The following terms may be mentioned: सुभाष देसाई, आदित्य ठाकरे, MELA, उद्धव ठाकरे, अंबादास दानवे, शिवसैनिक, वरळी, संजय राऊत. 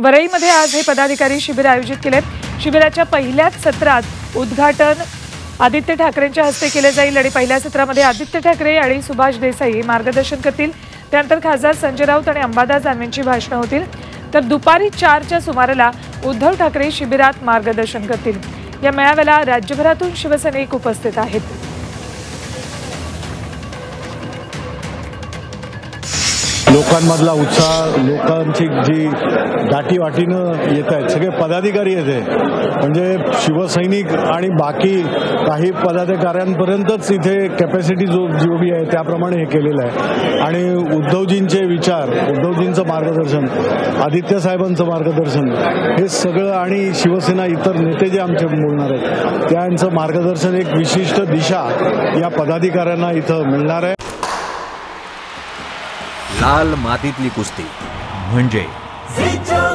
वरळीमध्ये आज हे पदाधिकारी शिबिर आयोजित केले। शिबिराच्या पहिल्याच सत्रात उद्घाटन आदित्य ठाकरेंच्या हस्ते केले जाईल आणि पहिल्या सत्रामध्ये आदित्य ठाकरे आणि सुभाष देसाई मार्गदर्शन करतील। त्यानंतर खासदार संजय राऊत आणि अंबादास दानवेंची भाषणे होतील, तर दुपारी 4च्या सुमाराला उद्धव ठाकरे शिबिरात मार्गदर्शन करतील। या मेळाव्याला राज्यभरातून शिवसैनिक उपस्थित आहेत। लोकांमधला उत्साह, लोकांची जी दाटीवाटीनं येत आहेत, सगळे पदाधिकारी येते म्हणजे शिवसैनिक आणि बाकी काही पदाधिकाऱ्यांपर्यंतच इथे कॅपॅसिटी जेवढी आहे त्याप्रमाणे हे केलेलं आहे। आणि उद्धवजींचे विचार, उद्धवजींचं मार्गदर्शन, आदित्य साहेबांचं मार्गदर्शन हे सगळं आणि शिवसेना इतर नेते जे आमचे बोलणार आहेत त्यांचं मार्गदर्शन, एक विशिष्ट दिशा या पदाधिकाऱ्यांना इथं मिळणार आहे। लाल मातीतली कुस्ती म्हणजे